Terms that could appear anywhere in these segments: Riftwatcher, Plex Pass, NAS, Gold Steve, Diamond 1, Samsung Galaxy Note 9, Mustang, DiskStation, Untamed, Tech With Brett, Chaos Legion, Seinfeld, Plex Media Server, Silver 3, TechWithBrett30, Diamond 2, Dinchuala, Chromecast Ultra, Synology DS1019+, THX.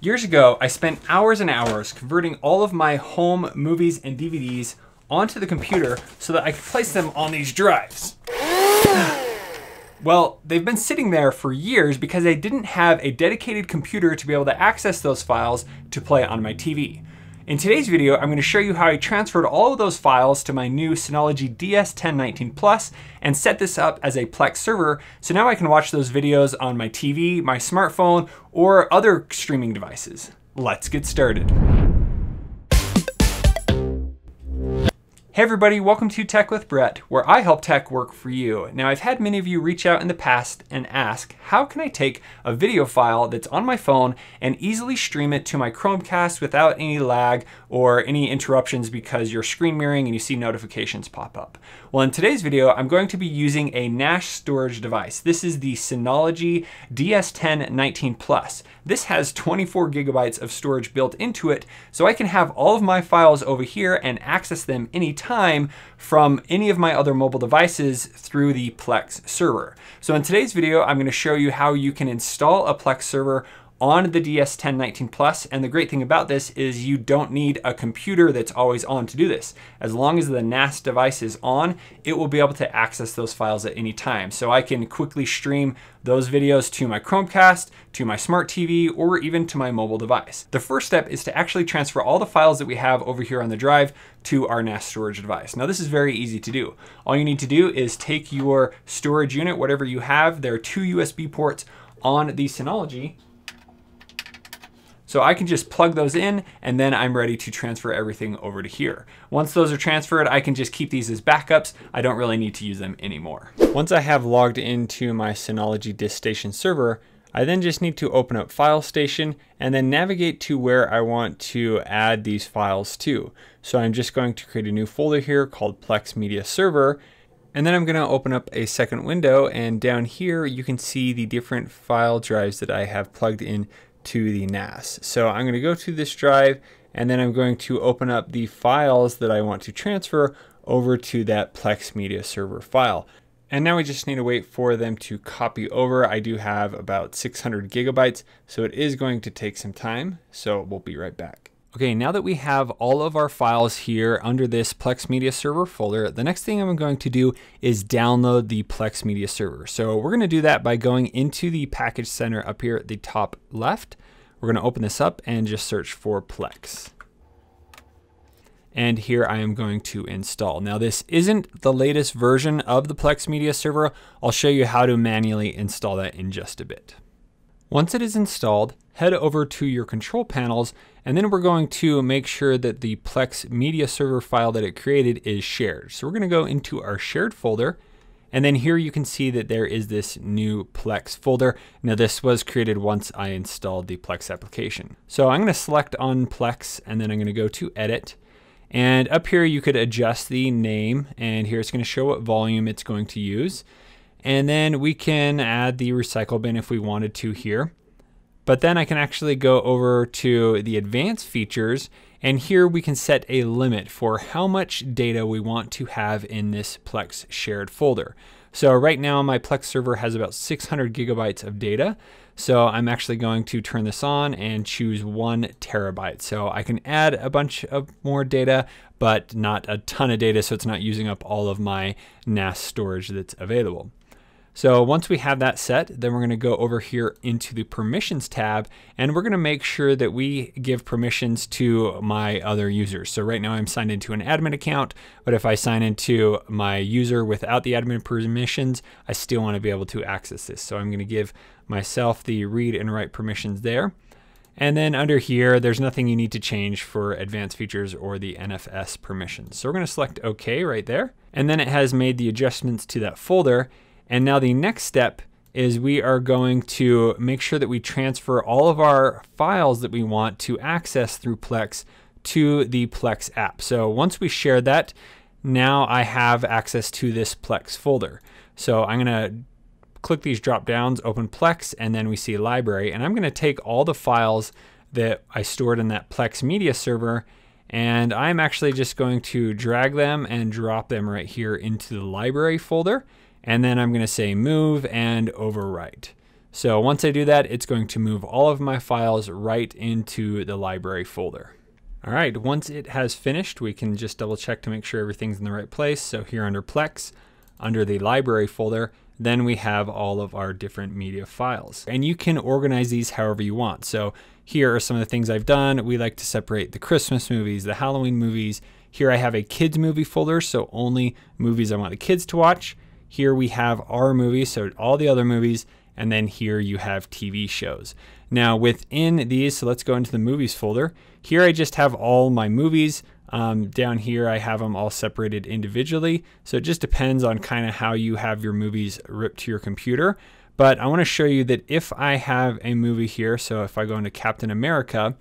Years ago, I spent hours and hours converting all of my home movies and DVDs onto the computer so that I could place them on these drives. Well, they've been sitting there for years because I didn't have a dedicated computer to be able to access those files to play on my TV. In today's video, I'm going to show you how I transferred all of those files to my new Synology DS1019+ and set this up as a Plex server, so now I can watch those videos on my TV, my smartphone, or other streaming devices. Let's get started. Hey everybody, welcome to Tech with Brett, where I help tech work for you. Now, I've had many of you reach out in the past and ask, how can I take a video file that's on my phone and easily stream it to my Chromecast without any lag or any interruptions because you're screen mirroring and you see notifications pop up? Well, in today's video, I'm going to be using a NAS storage device. This is the Synology DS1019+. This has 24 gigabytes of storage built into it, so I can have all of my files over here and access them anytime from any of my other mobile devices through the Plex server. So in today's video, I'm going to show you how you can install a Plex server on the DS1019+, and the great thing about this is you don't need a computer that's always on to do this. As long as the NAS device is on, it will be able to access those files at any time. So I can quickly stream those videos to my Chromecast, to my smart TV, or even to my mobile device. The first step is to actually transfer all the files that we have over here on the drive to our NAS storage device. Now, this is very easy to do. All you need to do is take your storage unit, whatever you have. There are two USB ports on the Synology. So I can just plug those in, and then I'm ready to transfer everything over to here. Once those are transferred, I can just keep these as backups. I don't really need to use them anymore. Once I have logged into my Synology DiskStation server, I then just need to open up File Station and then navigate to where I want to add these files to. So I'm just going to create a new folder here called Plex Media Server. And then I'm going to open up a second window, and down here you can see the different file drives that I have plugged in to the NAS. So I'm going to go to this drive, and then I'm going to open up the files that I want to transfer over to that Plex Media Server file. And now we just need to wait for them to copy over. I do have about 600 gigabytes, so it is going to take some time. So we'll be right back. Okay, now that we have all of our files here under this Plex Media Server folder, the next thing I'm going to do is download the Plex Media Server. So we're going to do that by going into the package center up here at the top left. We're going to open this up and just search for Plex. And here I am going to install. Now, this isn't the latest version of the Plex Media Server. I'll show you how to manually install that in just a bit. Once it is installed, head over to your control panels, and then we're going to make sure that the Plex Media Server file that it created is shared. So we're going to go into our shared folder, and then here you can see that there is this new Plex folder. Now, this was created once I installed the Plex application. So I'm going to select on Plex, and then I'm going to go to Edit. And up here you could adjust the name, and here it's going to show what volume it's going to use. And then we can add the recycle bin if we wanted to here. But then I can actually go over to the advanced features, and here we can set a limit for how much data we want to have in this Plex shared folder. So right now my Plex server has about 600 gigabytes of data. So I'm actually going to turn this on and choose 1 terabyte. So I can add a bunch of more data, but not a ton of data, so it's not using up all of my NAS storage that's available. So once we have that set, then we're going to go over here into the permissions tab, and we're going to make sure that we give permissions to my other users. So right now I'm signed into an admin account, but if I sign into my user without the admin permissions, I still want to be able to access this. So I'm going to give myself the read and write permissions there. And then under here, there's nothing you need to change for advanced features or the NFS permissions. So we're going to select OK right there. And then it has made the adjustments to that folder. And now the next step is we are going to make sure that we transfer all of our files that we want to access through Plex to the Plex app. So once we share that, now I have access to this Plex folder. So I'm going to click these drop downs, open Plex, and then we see library. And I'm going to take all the files that I stored in that Plex Media Server, and I'm actually just going to drag them and drop them right here into the library folder. And then I'm going to say move and overwrite. So once I do that, it's going to move all of my files right into the library folder. All right, once it has finished, we can just double check to make sure everything's in the right place. So here under Plex, under the library folder, then we have all of our different media files. And you can organize these however you want. So here are some of the things I've done. We like to separate the Christmas movies, the Halloween movies. Here I have a kids movie folder, so only movies I want the kids to watch. Here we have our movies, so all the other movies. And then here you have TV shows. Now within these, so let's go into the movies folder. Here I just have all my movies. Down here I have them all separated individually. So it just depends on kind of how you have your movies ripped to your computer. But I want to show you that if I have a movie here, so if I go into Captain America,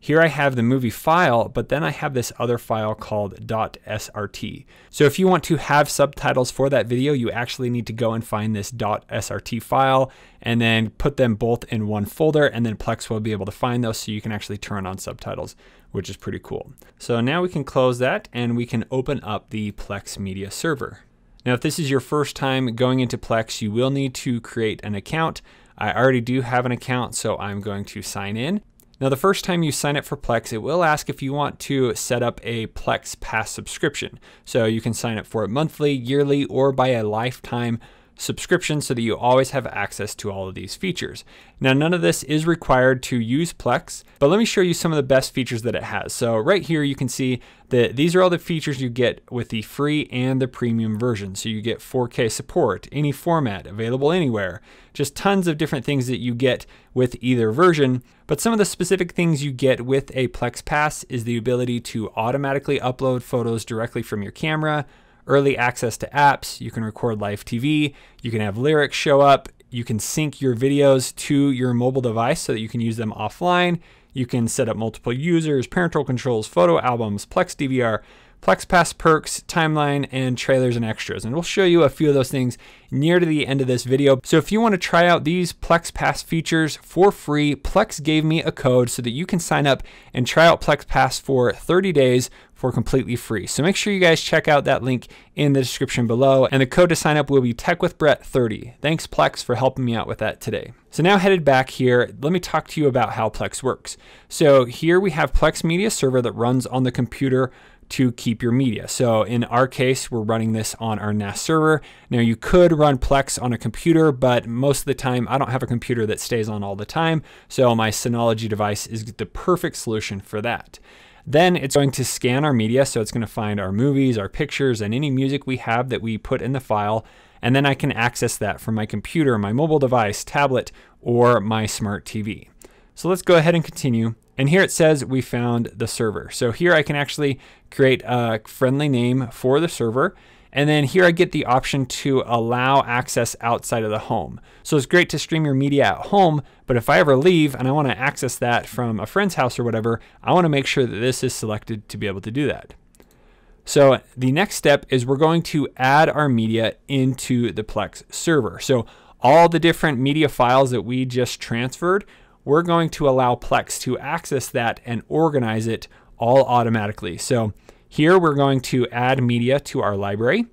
here I have the movie file, but then I have this other file called .srt. So if you want to have subtitles for that video, you actually need to go and find this .srt file and then put them both in one folder, and then Plex will be able to find those so you can actually turn on subtitles, which is pretty cool. So now we can close that and we can open up the Plex Media Server. Now, if this is your first time going into Plex, you will need to create an account. I already do have an account, so I'm going to sign in. Now, the first time you sign up for Plex, it will ask if you want to set up a Plex Pass subscription. So you can sign up for it monthly, yearly, or by a lifetime subscription so that you always have access to all of these features. Now, none of this is required to use Plex, but let me show you some of the best features that it has. So right here, you can see that these are all the features you get with the free and the premium version. So you get 4K support, any format, available anywhere, just tons of different things that you get with either version. But some of the specific things you get with a Plex Pass is the ability to automatically upload photos directly from your camera, early access to apps, you can record live TV, you can have lyrics show up, you can sync your videos to your mobile device so that you can use them offline, you can set up multiple users, parental controls, photo albums, Plex DVR, Plex Pass perks, timeline, and trailers and extras. And we'll show you a few of those things near to the end of this video. So if you want to try out these Plex Pass features for free, Plex gave me a code so that you can sign up and try out Plex Pass for 30 days for completely free. So make sure you guys check out that link in the description below. And the code to sign up will be TechWithBrett30. Thanks, Plex, for helping me out with that today. So now headed back here, let me talk to you about how Plex works. So here we have Plex Media Server that runs on the computer to keep your media. So in our case, we're running this on our NAS server. Now you could run Plex on a computer, but most of the time I don't have a computer that stays on all the time. So my Synology device is the perfect solution for that. Then it's going to scan our media. So it's going to find our movies, our pictures, and any music we have that we put in the file. And then I can access that from my computer, my mobile device, tablet, or my smart TV. So let's go ahead and continue. And here it says we found the server. So here I can actually create a friendly name for the server. And then here I get the option to allow access outside of the home. So it's great to stream your media at home, but if I ever leave and I want to access that from a friend's house or whatever, I want to make sure that this is selected to be able to do that. So the next step is we're going to add our media into the Plex server. So all the different media files that we just transferred, we're going to allow Plex to access that and organize it all automatically. So here we're going to add media to our library.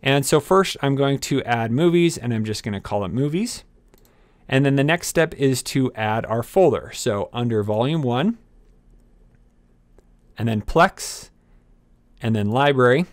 And so first I'm going to add movies, and I'm just going to call it movies. And then the next step is to add our folder. So under Volume 1, and then Plex, and then library.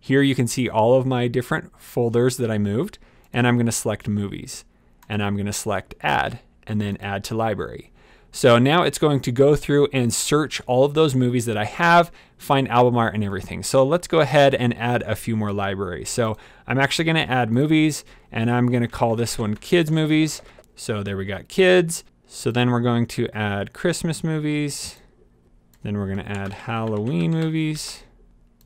Here you can see all of my different folders that I moved, and I'm going to select movies, and I'm going to select add, and then add to library. So now it's going to go through and search all of those movies that I have, find album art and everything. So let's go ahead and add a few more libraries. So I'm actually going to add movies, and I'm going to call this one kids movies. So there we got kids. So then we're going to add Christmas movies. Then we're going to add Halloween movies.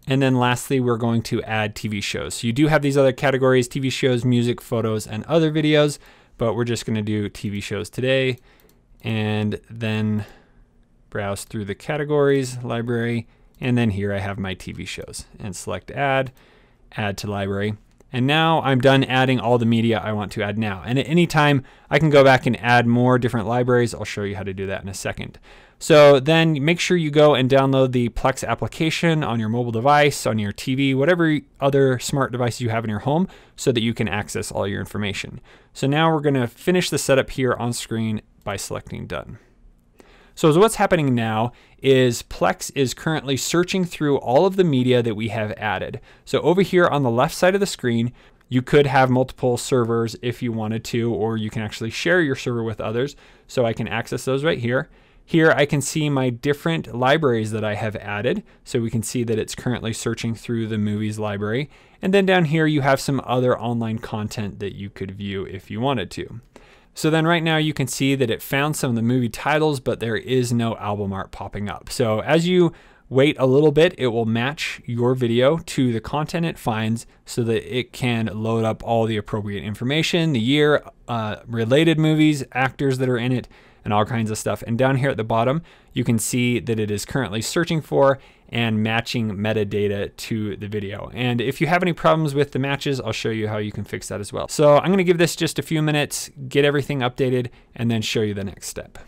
And then lastly, we're going to add TV shows. So you do have these other categories, TV shows, music, photos, and other videos, but we're just gonna do TV shows today, and then browse through the categories, library, and then here I have my TV shows, and select add, add to library. And now I'm done adding all the media I want to add now. And at any time, I can go back and add more different libraries. I'll show you how to do that in a second. So then make sure you go and download the Plex application on your mobile device, on your TV, whatever other smart devices you have in your home so that you can access all your information. So now we're gonna finish the setup here on screen by selecting done. So what's happening now is Plex is currently searching through all of the media that we have added. So over here on the left side of the screen, you could have multiple servers if you wanted to, or you can actually share your server with others. So I can access those right here. Here I can see my different libraries that I have added. So we can see that it's currently searching through the movies library. And then down here you have some other online content that you could view if you wanted to. So then right now you can see that it found some of the movie titles, but there is no album art popping up. So as you wait a little bit, it will match your video to the content it finds so that it can load up all the appropriate information, the year, related movies, actors that are in it, and all kinds of stuff. And down here at the bottom, you can see that it is currently searching for and matching metadata to the video. And if you have any problems with the matches, I'll show you how you can fix that as well. So I'm gonna give this just a few minutes, get everything updated, and then show you the next step.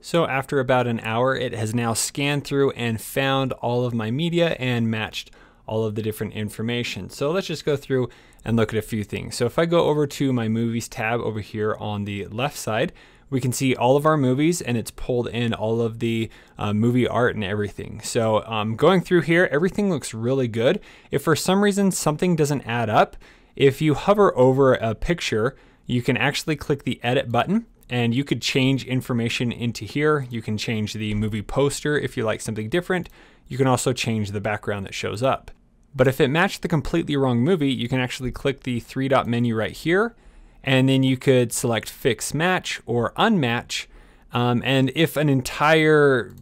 So after about an hour, it has now scanned through and found all of my media and matched all of the different information. So let's just go through and look at a few things. So if I go over to my movies tab over here on the left side, we can see all of our movies and it's pulled in all of the movie art and everything. So going through here, everything looks really good. If for some reason something doesn't add up, if you hover over a picture, you can actually click the edit button and you could change information into here. You can change the movie poster if you like something different. You can also change the background that shows up. But if it matched the completely wrong movie, you can actually click the three-dot menu right here. And then you could select fix match or unmatch. And if an entire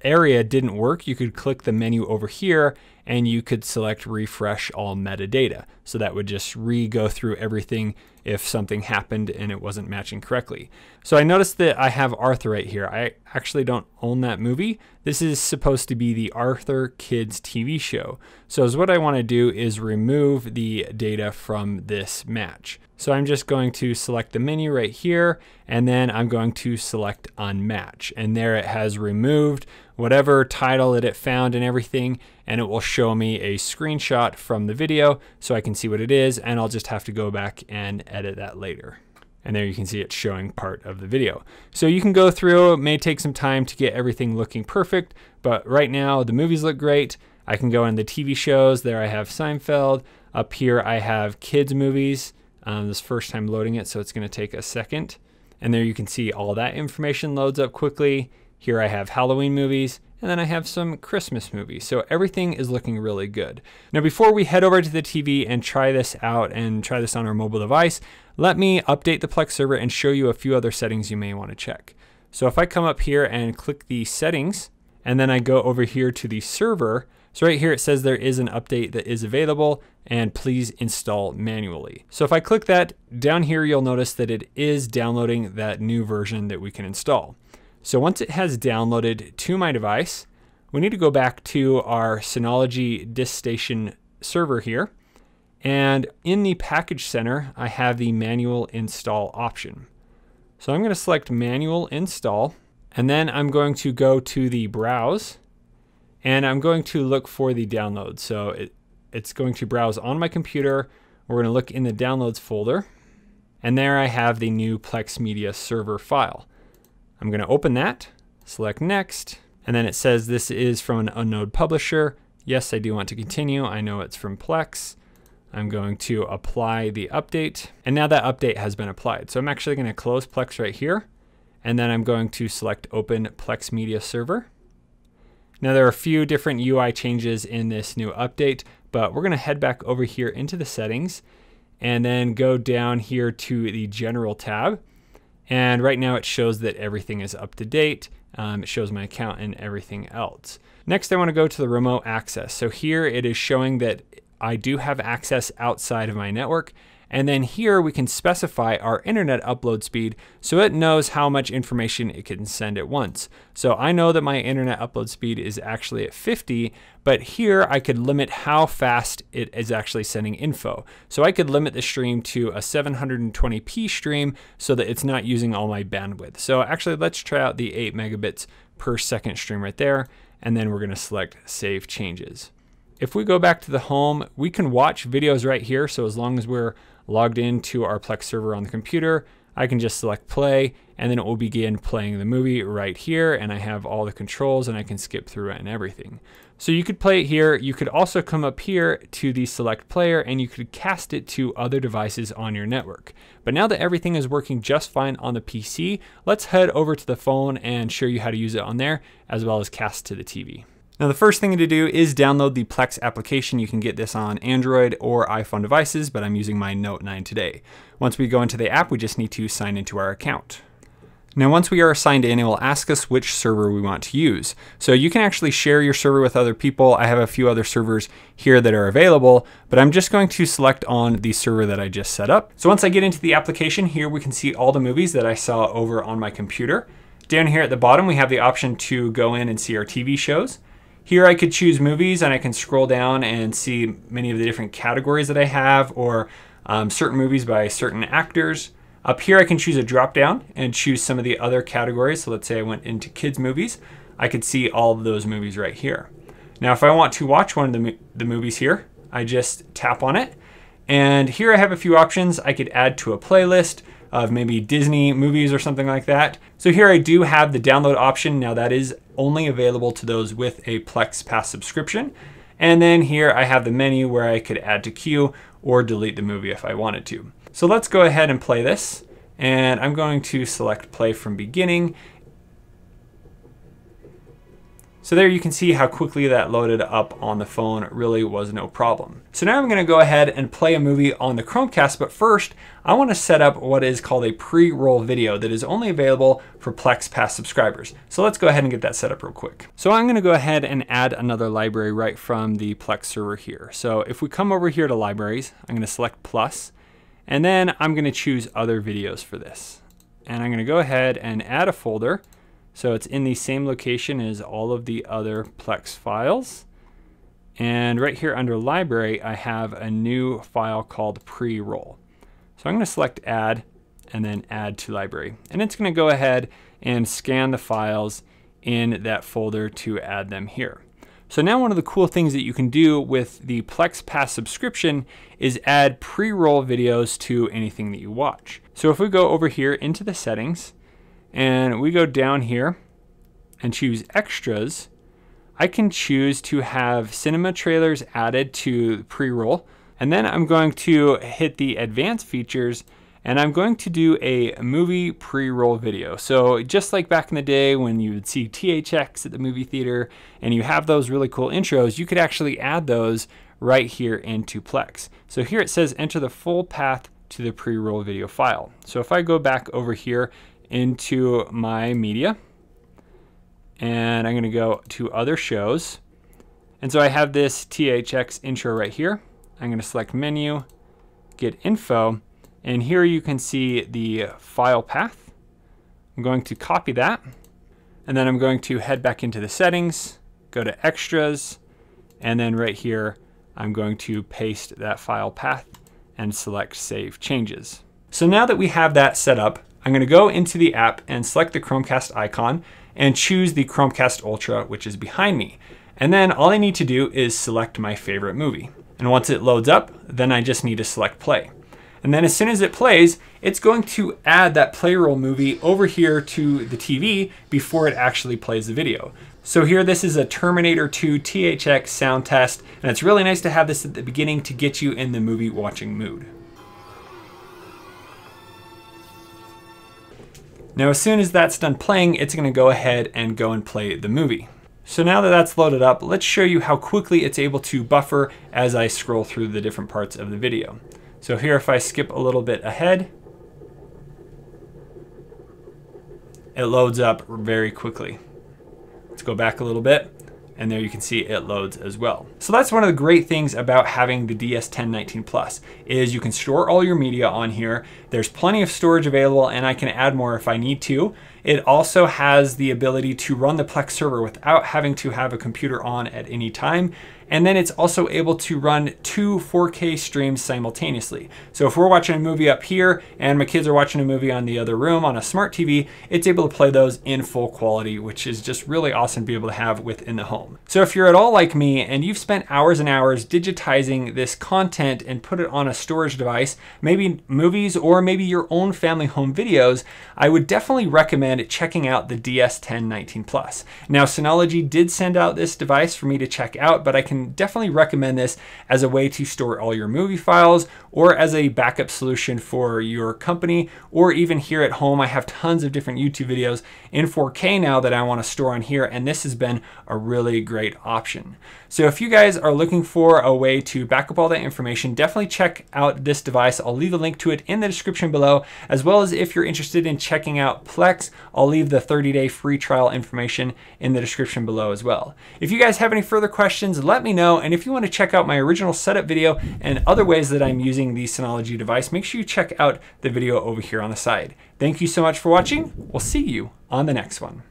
area didn't work, you could click the menu over here and you could select refresh all metadata. So that would just re-go through everything if something happened and it wasn't matching correctly. So I noticed that I have Arthur right here. I actually don't own that movie. This is supposed to be the Arthur Kids TV show. So what I want to do is remove the data from this match. So I'm just going to select the menu right here, and then I'm going to select unmatch. And there it has removed whatever title that it found and everything, and it will show me a screenshot from the video so I can see what it is, and I'll just have to go back and edit that later. And there you can see it's showing part of the video. So you can go through, it may take some time to get everything looking perfect, but right now the movies look great. I can go in the TV shows, there I have Seinfeld, up here I have kids movies. This is the first time loading it, so it's gonna take a second. And there you can see all that information loads up quickly. Here I have Halloween movies, and then I have some Christmas movies. So everything is looking really good. Now, before we head over to the TV and try this out and try this on our mobile device, let me update the Plex server and show you a few other settings you may wanna check. So if I come up here and click the settings, and then I go over here to the server, so right here it says there is an update that is available and please install manually. So if I click that, down here you'll notice that it is downloading that new version that we can install. So once it has downloaded to my device, we need to go back to our Synology DisStation server here. And in the package center, I have the manual install option. So I'm gonna select manual install, and then I'm going to go to the browse, and I'm going to look for the download. So it's going to browse on my computer. We're gonna look in the downloads folder, and there I have the new Plex Media Server file. I'm gonna open that, select next, and then it says this is from an unknown publisher. Yes, I do want to continue. I know it's from Plex. I'm going to apply the update, and now that update has been applied. So I'm actually gonna close Plex right here, and then I'm going to select Open Plex Media Server. Now there are a few different UI changes in this new update, but we're gonna head back over here into the settings and then go down here to the General tab. And right now it shows that everything is up to date. It shows my account and everything else. Next, I wanna go to the remote access. So here it is showing that I do have access outside of my network, And then here we can specify our internet upload speed so it knows how much information it can send at once. So I know that my internet upload speed is actually at 50, but here I could limit how fast it is actually sending info. So I could limit the stream to a 720p stream so that it's not using all my bandwidth. So actually let's try out the 8 megabits per second stream right there. And then we're gonna select save changes. If we go back to the home, we can watch videos right here. So as long as we're logged into our Plex server on the computer, I can just select play and then it will begin playing the movie right here. And I have all the controls and I can skip through it and everything. So you could play it here. You could also come up here to the select player and you could cast it to other devices on your network. But now that everything is working just fine on the PC, let's head over to the phone and show you how to use it on there as well as cast to the TV. Now the first thing to do is download the Plex application. You can get this on Android or iPhone devices, but I'm using my Note 9 today. Once we go into the app, we just need to sign into our account. Now, once we are signed in, it will ask us which server we want to use. So you can actually share your server with other people. I have a few other servers here that are available, but I'm just going to select on the server that I just set up. So once I get into the application here, we can see all the movies that I saw over on my computer. Down here at the bottom, we have the option to go in and see our TV shows. Here I could choose movies and I can scroll down and see many of the different categories that I have or certain movies by certain actors. Up here I can choose a drop down and choose some of the other categories. So let's say I went into kids movies. I could see all of those movies right here. Now if I want to watch one of the movies here, I just tap on it. And here I have a few options. I could add to a playlist of maybe Disney movies or something like that. So here I do have the download option. Now that is only available to those with a Plex Pass subscription. And then here I have the menu where I could add to queue or delete the movie if I wanted to. So let's go ahead and play this. And I'm going to select play from beginning. So there you can see how quickly that loaded up on the phone. It really was no problem. So now I'm gonna go ahead and play a movie on the Chromecast, but first I wanna set up what is called a pre-roll video that is only available for Plex Pass subscribers. So let's go ahead and get that set up real quick. So I'm gonna go ahead and add another library right from the Plex server here. So if we come over here to libraries, I'm gonna select plus, and then I'm gonna choose other videos for this. And I'm gonna go ahead and add a folder. So it's in the same location as all of the other Plex files. And right here under library, I have a new file called pre-roll. So I'm gonna select add and then add to library. And it's gonna go ahead and scan the files in that folder to add them here. So now one of the cool things that you can do with the Plex Pass subscription is add pre-roll videos to anything that you watch. So if we go over here into the settings, and we go down here and choose extras, I can choose to have cinema trailers added to pre-roll. And then I'm going to hit the advanced features and I'm going to do a movie pre-roll video. So just like back in the day when you would see THX at the movie theater and you have those really cool intros, you could actually add those right here into Plex. So here it says enter the full path to the pre-roll video file. So if I go back over here into my media and I'm gonna go to other shows. And so I have this THX intro right here. I'm gonna select menu, get info, and here you can see the file path. I'm going to copy that and then I'm going to head back into the settings, go to extras, and then right here, I'm going to paste that file path and select save changes. So now that we have that set up, I'm gonna go into the app and select the Chromecast icon and choose the Chromecast Ultra, which is behind me. And then all I need to do is select my favorite movie. And once it loads up, then I just need to select play. And then as soon as it plays, it's going to add that play roll movie over here to the TV before it actually plays the video. So here, this is a Terminator 2 THX sound test, and it's really nice to have this at the beginning to get you in the movie watching mood. Now, as soon as that's done playing, it's gonna go ahead and go and play the movie. So now that that's loaded up, let's show you how quickly it's able to buffer as I scroll through the different parts of the video. So here, if I skip a little bit ahead, it loads up very quickly. Let's go back a little bit and there you can see it loads as well. So that's one of the great things about having the DS1019+, is you can store all your media on here. There's plenty of storage available, and I can add more if I need to. It also has the ability to run the Plex server without having to have a computer on at any time. And then it's also able to run two 4K streams simultaneously. So if we're watching a movie up here and my kids are watching a movie on the other room on a smart TV, it's able to play those in full quality, which is just really awesome to be able to have within the home. So if you're at all like me and you've spent hours and hours digitizing this content and put it on a storage device, maybe movies or maybe your own family home videos, I would definitely recommend checking out the DS1019+. Now, Synology did send out this device for me to check out, but I can definitely recommend this as a way to store all your movie files or as a backup solution for your company, or even here at home. I have tons of different YouTube videos in 4K now that I want to store on here, and this has been a really great option. So if you guys are looking for a way to back up all that information, definitely check out this device. I'll leave a link to it in the description below, as well as if you're interested in checking out Plex, I'll leave the 30-day free trial information in the description below as well. If you guys have any further questions, let me know. And if you want to check out my original setup video and other ways that I'm using the Synology device, make sure you check out the video over here on the side. Thank you so much for watching. We'll see you on the next one.